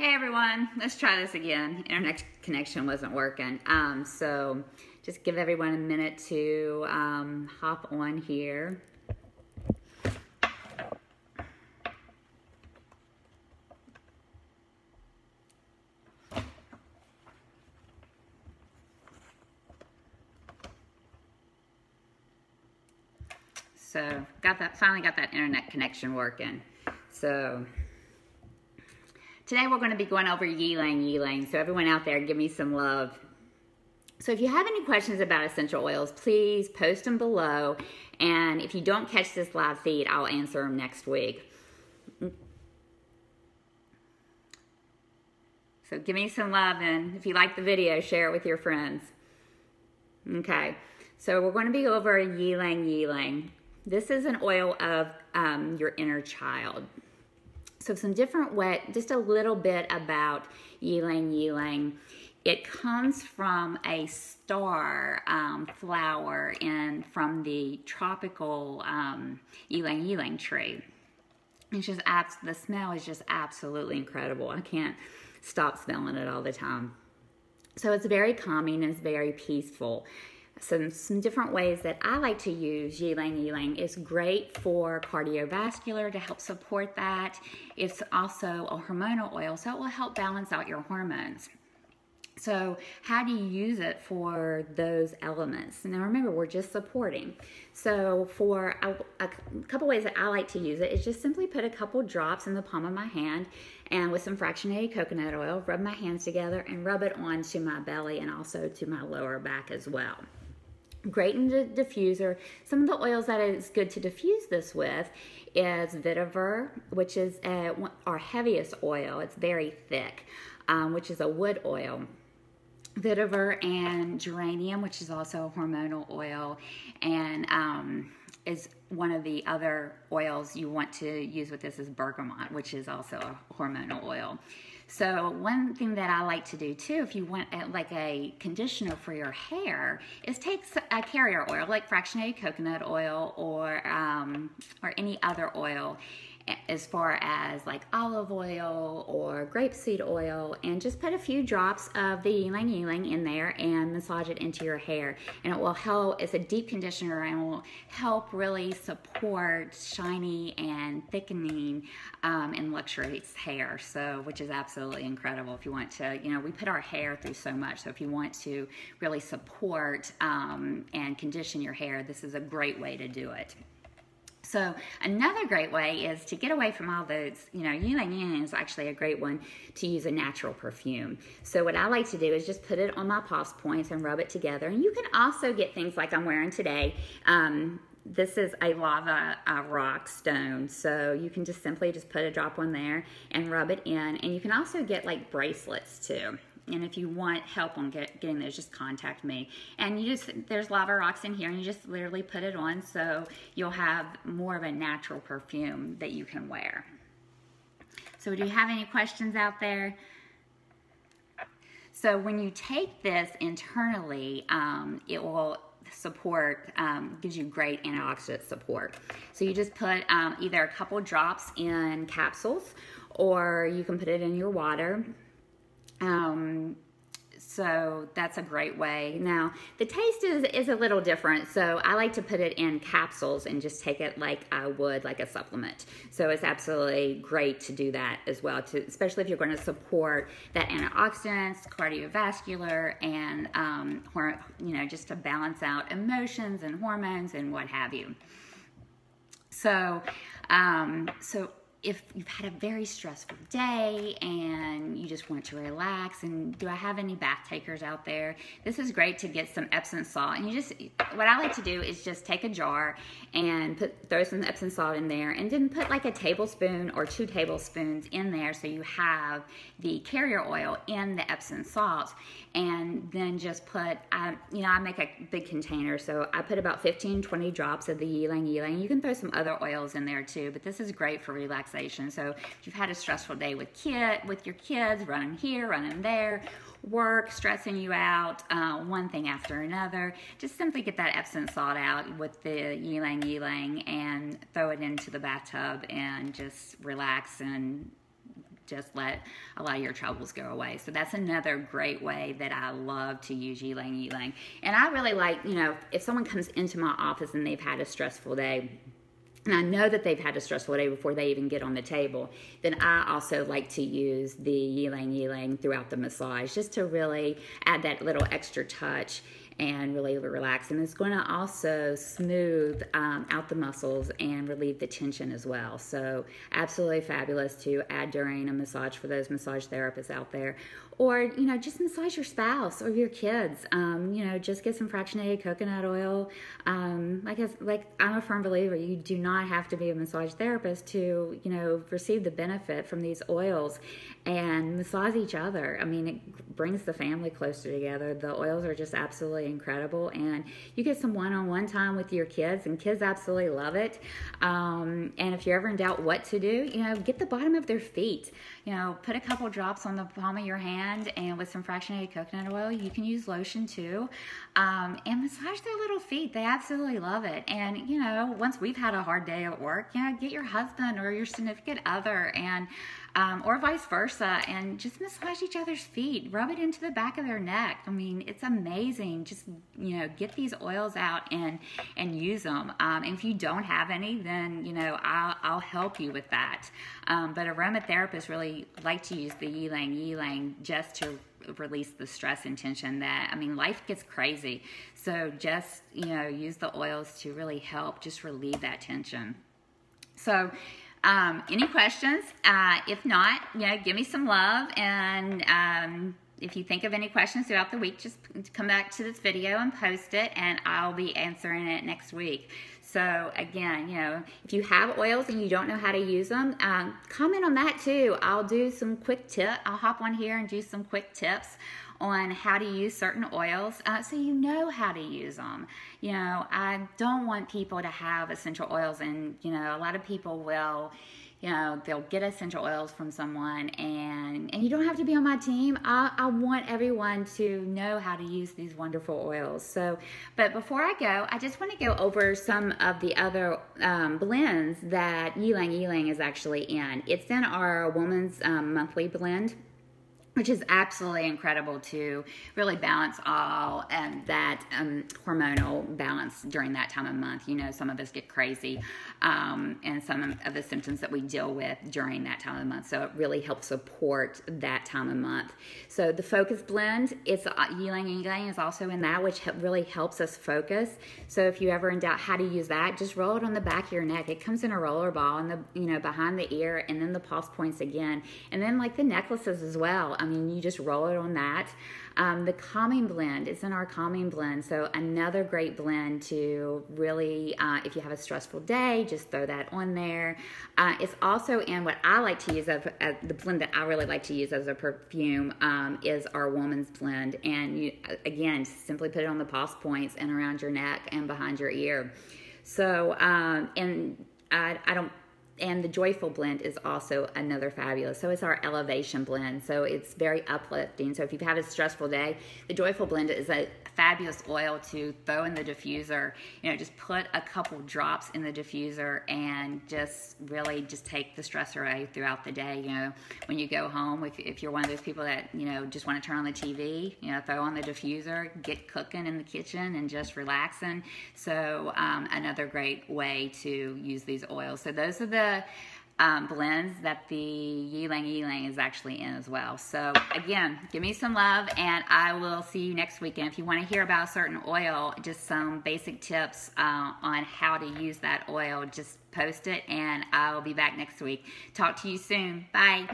Hey everyone, let's try this again. Internet connection wasn't working. So just give everyone a minute to hop on here. So finally got that internet connection working. So today we're going to be going over Ylang Ylang, so everyone out there, give me some love. So if you have any questions about essential oils, please post them below, and if you don't catch this live feed, I'll answer them next week. So give me some love, and if you like the video, share it with your friends. Okay, so we're going to be over Ylang Ylang. This is an oil of your inner child. So just a little bit about Ylang Ylang. It comes from a star flower and from the tropical Ylang Ylang tree. It's just, the smell is just absolutely incredible. I can't stop smelling it all the time. So it's very calming and it's very peaceful. Some different ways that I like to use Ylang Ylang. It's great for cardiovascular to help support that. It's also a hormonal oil, so it will help balance out your hormones. So how do you use it for those elements? Now remember, we're just supporting. So for a couple ways that I like to use it is just simply put a couple drops in the palm of my hand and with some fractionated coconut oil, rub my hands together and rub it onto my belly and also to my lower back as well. Great in the diffuser. Some of the oils that it's good to diffuse this with is vetiver, which is our heaviest oil. It's very thick, which is a wood oil. Vetiver and geranium, which is also a hormonal oil, and is one of the other oils you want to use with this is bergamot, which is also a hormonal oil. So one thing that I like to do too, if you want like a conditioner for your hair, is take a carrier oil like fractionated coconut oil or any other oil, as far as like olive oil or grapeseed oil, and just put a few drops of the Ylang Ylang in there and massage it into your hair, and it will help. It's a deep conditioner and will help really support shiny and thickening and luxurious hair, so which is absolutely incredible. If you want to, you know, we put our hair through so much, so if you want to really support and condition your hair, this is a great way to do it. So another great way is to get away from all those, you know, Ylang Ylang is actually a great one to use a natural perfume. So what I like to do is just put it on my pulse points and rub it together. And you can also get things like I'm wearing today. This is a lava rock stone. So you can just simply just put a drop on there and rub it in. And you can also get like bracelets too. And if you want help on getting those, just contact me. And there's lava rocks in here, and you just literally put it on, so you'll have more of a natural perfume that you can wear. So do you have any questions out there? So when you take this internally, it will support, gives you great antioxidant support. So you just put either a couple drops in capsules, or you can put it in your water. So that's a great way. Now, the taste is a little different, so I like to put it in capsules and just take it like I would, like a supplement. So it's absolutely great to do that as well, especially if you're going to support that antioxidants, cardiovascular, and, you know, just to balance out emotions and hormones and what have you. So, if you've had a very stressful day and you just want to relax, and do I have any bath takers out there? This is great to get some Epsom salt. And what I like to do is just take a jar and throw some Epsom salt in there, and then put like a tablespoon or 2 tablespoons in there, so you have the carrier oil in the Epsom salt. And then just put, you know, I make a big container, so I put about 15–20 drops of the Ylang Ylang. You can throw some other oils in there too, but this is great for relaxation. So if you've had a stressful day with your kids, running here, running there, work, stressing you out, one thing after another, just simply get that Epsom salt out with the Ylang Ylang and throw it into the bathtub and just relax and just let a lot of your troubles go away. So that's another great way that I love to use Ylang Ylang. And I really like, you know, if someone comes into my office and they've had a stressful day, and I know that they've had a stressful day before they even get on the table, then I also like to use the Ylang Ylang throughout the massage just to really add that little extra touch and really relax. And it's going to also smooth out the muscles and relieve the tension as well. So absolutely fabulous to add during a massage for those massage therapists out there. Or, you know, just massage your spouse or your kids. You know, just get some fractionated coconut oil. Like I'm a firm believer, you do not have to be a massage therapist to, you know, receive the benefit from these oils. And massage each other. I mean, it brings the family closer together. The oils are just absolutely incredible. And you get some one-on-one time with your kids, and kids absolutely love it. And if you're ever in doubt what to do, you know, get the bottom of their feet. You know, put a couple drops on the palm of your hand, and with some fractionated coconut oil. You can use lotion too, and massage their little feet. They absolutely love it. And you know, once we've had a hard day at work, you know, get your husband or your significant other, and or vice versa, and just massage each other's feet. Rub it into the back of their neck. I mean, it's amazing. Just, you know, get these oils out and use them. And if you don't have any, then, you know, I'll help you with that. But aromatherapists really like to use the Ylang Ylang just to release the stress and tension that, I mean, life gets crazy. So just, you know, use the oils to really help just relieve that tension. So, any questions? If not, you know, give me some love, and if you think of any questions throughout the week, just come back to this video and post it, and I'll be answering it next week. So again, you know, if you have oils and you don't know how to use them, comment on that too. I'll do some quick tips. I'll hop on here and do some quick tips on how to use certain oils, so you know how to use them. You know, I don't want people to have essential oils, and, you know, a lot of people will, you know, they'll get essential oils from someone, and you don't have to be on my team. I want everyone to know how to use these wonderful oils. So, but before I go, I just want to go over some of the other blends that Ylang Ylang is actually in. It's in our Woman's Monthly Blend, which is absolutely incredible to really balance all that hormonal balance during that time of month. You know, some of us get crazy, and some of the symptoms that we deal with during that time of month. So it really helps support that time of month. So the Focus Blend, it's Ylang Ylang is also in that, which really helps us focus. So if you ever in doubt how to use that, just roll it on the back of your neck. It comes in a roller ball, and the, you know, behind the ear, and then the pulse points again, and then like the necklaces as well. I mean, you just roll it on that. The Calming Blend, it's in our Calming Blend. So another great blend to really, if you have a stressful day, just throw that on there. It's also in what I like to use, as the blend that I really like to use as a perfume, is our Woman's Blend. And you, again, simply put it on the pulse points and around your neck and behind your ear. So, and the Joyful Blend is also another fabulous. So it's our Elevation Blend. So it's very uplifting. So if you've had a stressful day, the Joyful Blend is a fabulous oil to throw in the diffuser. You know, just put a couple drops in the diffuser and just really just take the stress away throughout the day. You know, when you go home, if you're one of those people that, you know, just want to turn on the TV, you know, throw on the diffuser, get cooking in the kitchen and just relaxing. So another great way to use these oils. So those are the blends that the Ylang Ylang is actually in as well. So again, give me some love, and I will see you next weekend. If you want to hear about a certain oil, just some basic tips on how to use that oil, just post it, and I'll be back next week. Talk to you soon. Bye.